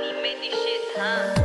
Honey made this shit, huh?